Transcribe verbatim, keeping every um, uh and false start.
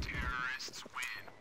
Terrorists win.